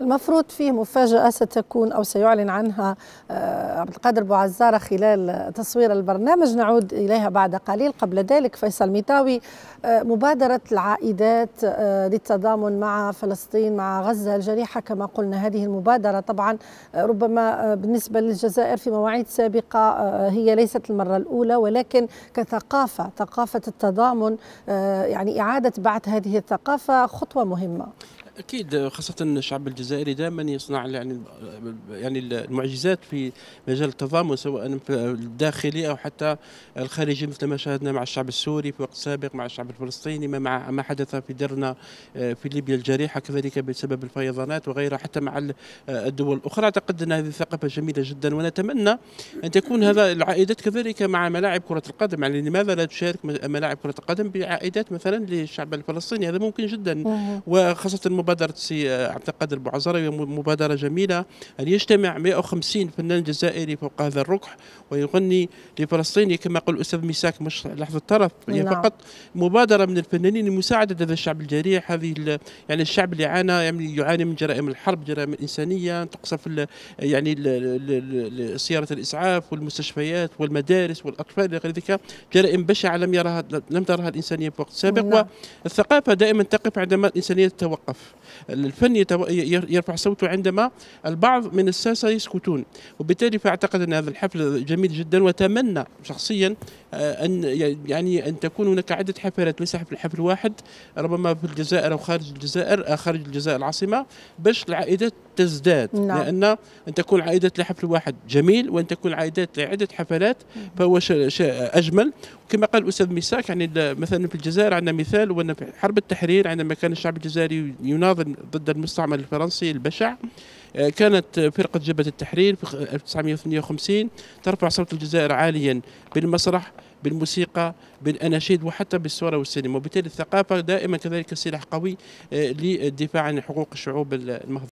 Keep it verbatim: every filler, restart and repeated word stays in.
المفروض فيه مفاجأة ستكون أو سيعلن عنها عبد القادر بوعزارة خلال تصوير البرنامج، نعود إليها بعد قليل. قبل ذلك فيصل ميطاوي، مبادرة العائدات للتضامن مع فلسطين مع غزة الجريحة كما قلنا، هذه المبادرة طبعا ربما بالنسبة للجزائر في مواعيد سابقة هي ليست المرة الأولى، ولكن كثقافة ثقافة التضامن يعني إعادة بعث هذه الثقافة خطوة مهمة. أكيد، خاصة الشعب الجزائري دائما يصنع يعني يعني المعجزات في مجال التضامن سواء الداخلي أو حتى الخارجي، مثل ما شاهدنا مع الشعب السوري في وقت سابق، مع الشعب الفلسطيني، مع ما حدث في درنا في ليبيا الجريحة كذلك بسبب الفيضانات وغيرها، حتى مع الدول الأخرى. أعتقد أن هذه الثقافة جميلة جدا، ونتمنى أن تكون هذا العائدات كذلك مع ملاعب كرة القدم. يعني لماذا لا تشارك ملاعب كرة القدم بعائدات مثلا للشعب الفلسطيني؟ هذا ممكن جدا. وخاصة مبادرة سي عبد القادر بوعزارة مبادرة جميلة، أن يجتمع مئة وخمسين فنان جزائري فوق هذا الركح ويغني لفلسطيني كما قال الأستاذ ميساك، مش لحظة الطرف، هي فقط مبادرة من الفنانين لمساعدة هذا الشعب الجريح، هذه يعني الشعب اللي عانى يعني يعاني من جرائم الحرب، جرائم الإنسانية، تقصف يعني سيارة الإسعاف والمستشفيات والمدارس والأطفال وغير ذلك، جرائم بشعة لم يرها لم ترها الإنسانية في وقت سابق. والثقافة دائما تقف عندما الإنسانية تتوقف. الفن يرفع صوته عندما البعض من الساسة يسكتون، وبالتالي فأعتقد أن هذا الحفل جميل جدا، وأتمنى شخصيا أن يعني أن تكون هناك عدة حفلات، ليس حفل حفل واحد ربما في الجزائر أو خارج الجزائر خارج الجزائر العاصمة، باش العائدات تزداد. نعم. لأن أن تكون عائدات لحفل واحد جميل، وأن تكون عائدات لعدة حفلات فهو أجمل. كما قال الأستاذ ميساك يعني مثلا في الجزائر عندنا مثال، وأن في حرب التحرير عندما كان الشعب الجزائري يناضل ضد المستعمر الفرنسي البشع، كانت فرقة جبهة التحرير في ألف وتسعمئة وثمانية وخمسين ترفع صوت الجزائر عاليا بالمسرح، بالموسيقى، بالأناشيد، وحتى بالصورة والسينما. وبالتالي الثقافة دائما كذلك سلاح قوي للدفاع عن حقوق الشعوب المهضومة.